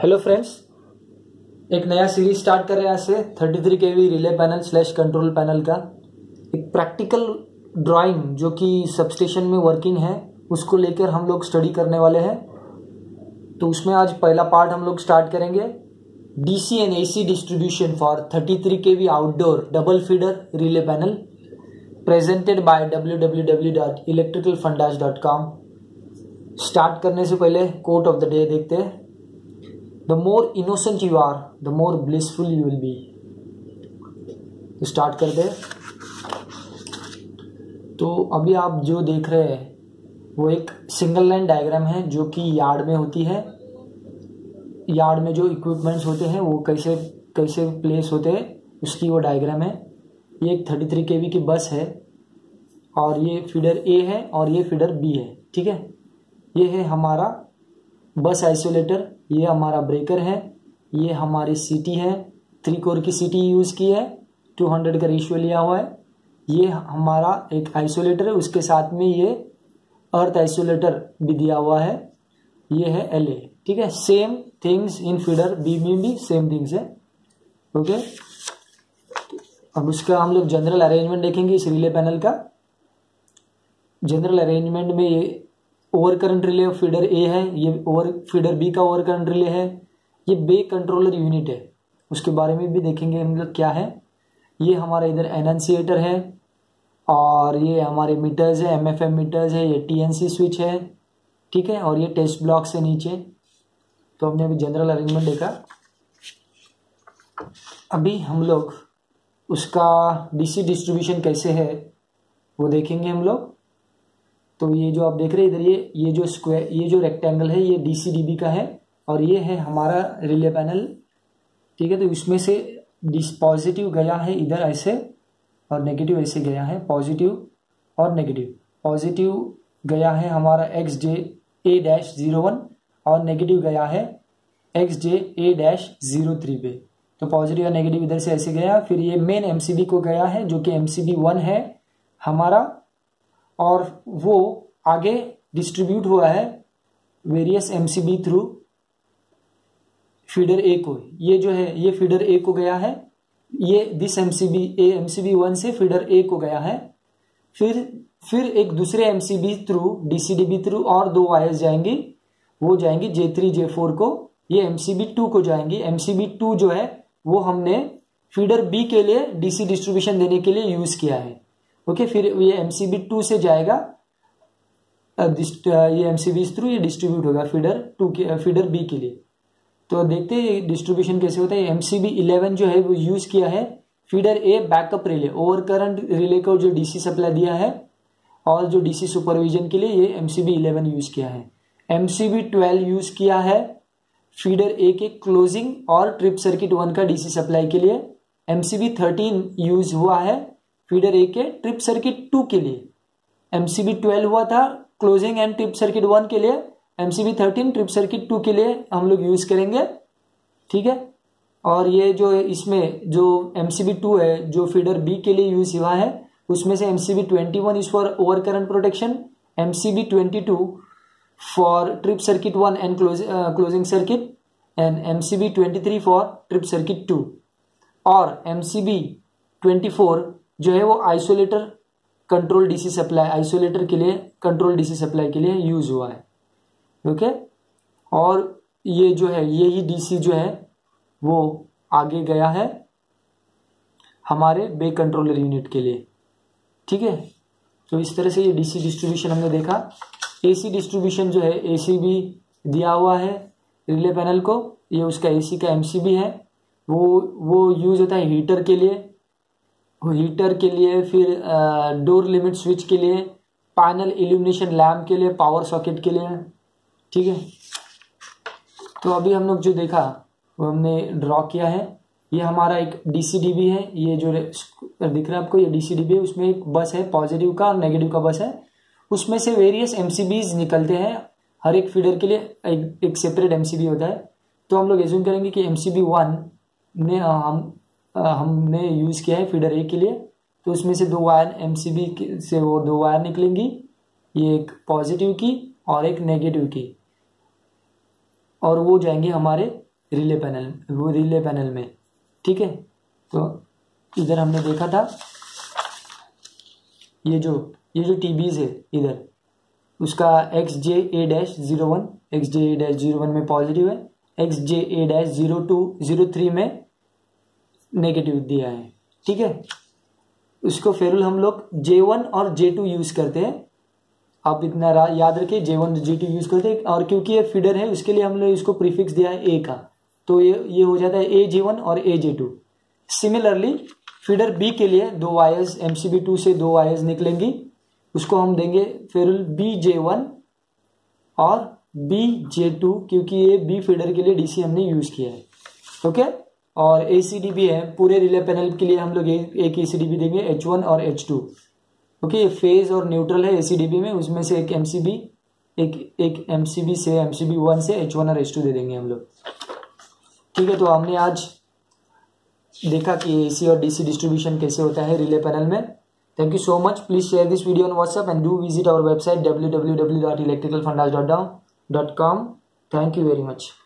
Hello friends, एक नया series start कर रहे हैं आज से 33 KV relay panel / control panel का एक प्रैक्टिकल ड्राइंग जो कि सबस्टेशन में वर्किंग है उसको लेकर हम लोग स्टडी करने वाले हैं। तो उसमें आज पहला पार्ट हम लोग स्टार्ट करेंगे DC and AC distribution for 33 KV outdoor double feeder relay panel presented by www.electricalfundaz.com। Start करने से पहले कोट ऑफ द डे देखते हैं। The more innocent you are, the more blissful you will be। तो start कर दे। तो अभी आप जो देख रहे हैं वो एक सिंगल लाइन डायग्राम है जो कि यार्ड में होती है। यार्ड में जो इक्विपमेंट्स होते हैं वो कैसे कैसे प्लेस होते हैं उसकी वो डायग्राम है। ये एक 33 KV की बस है और ये फीडर A है और ये फीडर B है, ठीक है। ये है हमारा बस आइसोलेटर, ये हमारा ब्रेकर है, ये हमारी सीटी है, 3 कोर की सीटी यूज़ की है, 200 का रेशियो लिया हुआ है। ये हमारा एक आइसोलेटर है, उसके साथ में ये अर्थ आइसोलेटर भी दिया हुआ है। ये है LA, ठीक है। Same things in feeder B में भी सेम थिंग्स है, ओके। अब उसका हम लोग जनरल अरेंजमेंट देखेंगे इस रिले पैनल का। जनरल अरेंजमेंट में ये over current relay feeder A है, ये ओवर फीडर B का ओवर करंट रिले है, ये बे कंट्रोलर यूनिट है, उसके बारे में भी देखेंगे हम लोग क्या है। ये हमारा इधर एनन्सिएटर है और ये हमारे मीटर्स है, MFM मीटर्स है, ये TNC स्विच है, ठीक है। और ये टेस्ट ब्लॉक्स है नीचे। तो हमने अभी जनरल अरेंजमेंट देखा। अभी हम लोग उसका DC डिस्ट्रीब्यूशन कैसे है वो देखेंगे हम लोग। तो ये जो आप देख रहे हैं इधर ये जो स्क्वायर, ये जो रेक्टेंगल है ये DC DB का है और ये है हमारा रिले पैनल, ठीक है। तो इसमें से पॉजिटिव गया है इधर ऐसे और नेगेटिव ऐसे गया है, पॉजिटिव और नेगेटिव। पॉजिटिव गया है हमारा XJ A-01 और नेगेटिव गया है XJ A-03 पे। तो पॉजिटिव और नेगेटिव इधर से ऐसे गया। फिर ये मेन MCB को गया है जो कि MCB 1 है हमारा, और वो आगे डिस्ट्रीब्यूट हुआ है various MCB through feeder A को। ये जो है ये फीडर A को गया है, ये दिस MCB 1 से फीडर A को गया है। फिर एक दूसरे MCB थ्रू DCDB थ्रू और 2 वायर्स जाएंगी, वो जाएंगी J3 J4 को, ये MCB 2 को जाएंगी। MCB 2 जो है वो हमने फीडर B के लिए DC डिस्ट्रीब्यूशन देने के लिए यूज़ किया है, ओके फिर ये MCB 2 से जाएगा, ये MCBs थ्रू ये डिस्ट्रीब्यूट होगा फीडर B के लिए। तो देखते हैं डिस्ट्रीब्यूशन कैसे होता है। MCB 11 जो है वो यूज़ किया है feeder A backup relay, over current relay को जो DC सप्लाई दिया है और जो DC सुपरविजन के लिए ये MCB 11 यूज़ किया है। MCB 12 यूज़ किया है फीडर A के क्लोजिंग और ट्रिप सर्किट 1 का DC सप्लाई के लिए। MCB 13 यूज़ हुआ है फीडर A के ट्रिप सर्किट 2 के लिए। MCB 12 हुआ था क्लोजिंग एंड ट्रिप सर्किट 1 के लिए, MCB 13 ट्रिप सर्किट 2 के लिए हम लोग यूज़ करेंगे, ठीक है। और ये जो इसमें जो MCB 2 है जो फीडर B के लिए यूज़ हुआ है उसमें से MCB 21 is for over current protection, MCB 22 for trip circuit 1 and closing circuit, and MCB 23 for trip circuit 2। और MCB 24 जो है वो isolator control DC supply, isolator के लिए कंट्रोल DC सप्लाई के लिए यूज़ हुआ है, ओके। और ये जो है ये ही DC जो है वो आगे गया है हमारे बे कंट्रोलर यूनिट के लिए, ठीक है। तो इस तरह से ये DC डिस्ट्रीब्यूशन हमने देखा। AC डिस्ट्रीब्यूशन जो है AC भी दिया हुआ है रिले पैनल को, ये उसका AC का MCB है, वो यूज़ होता है हीटर के लिए, फिर डोर लिमिट स्विच के लिए, पैनल इल्यूमिनेशन लैम्प के लिए, पावर सॉकेट के लिए, ठीक है। तो अभी हम लोग जो देखा वो हमने ड्रॉ किया है। ये हमारा एक DC DB है, ये जो दिख रहा है आपको ये DC DB है, उसमें एक बस है, पॉजिटिव का और नेगेटिव का बस है। उसमें से वेरियस MCBs निकलते हैं, हर एक फीडर के लिए एक सेपरेट MCB होता है। तो हम लोग एज्यूम करेंगे कि MCB 1 ने हमने यूज़ किया है फीडर A के लिए। तो उसमें से 2 वायर MCB से वो 2 वायर निकलेंगी, ये एक पॉजिटिव की और एक नेगेटिव की, और वो जाएंगे हमारे रिले पैनल में। ठीक है, तो इधर हमने देखा था ये जो टीबीज है इधर उसका XJA-01 XJA-01 में पॉजिटिव है, XJA-0203 में नेगेटिव दिया है। ठीक है, उसको फेरुल हम लोग J1 और J2 यूज़ करते हैं, आप इतना याद रखिए J1 J2 यूज़ करते हैं। और क्योंकि ये फीडर है उसके लिए हमने इसको प्रीफिक्स दिया है A का, तो ये हो जाता है AJ1 और AJ2। सिमिलरली फीडर B के लिए दो वायर्स MCB2 से दो वायर्स निकलेंगी, उसको हम देंगे फेरुल BJ1 और BJ2 क्योंकि ये B फीडर के लिए DC हमने यूज़ किया है। ओके, और ACD भी है, पूरे रिले पैनल के लिए हम लोग एक ACD भी देंगे H1 और H2। ओके, ये फेज और न्यूट्रल है ACD में, उसमें से एक MCB1 से H1 और H2 दे देंगे हम लोग। ठीक है, तो हमने आज देखा कि AC और DC डिस्ट्रीब्यूशन कैसे होता है रिले पैनल में। Thank you so much, please share this video on WhatsApp and do visit our website www.electricalfundaz.com। Thank you very much.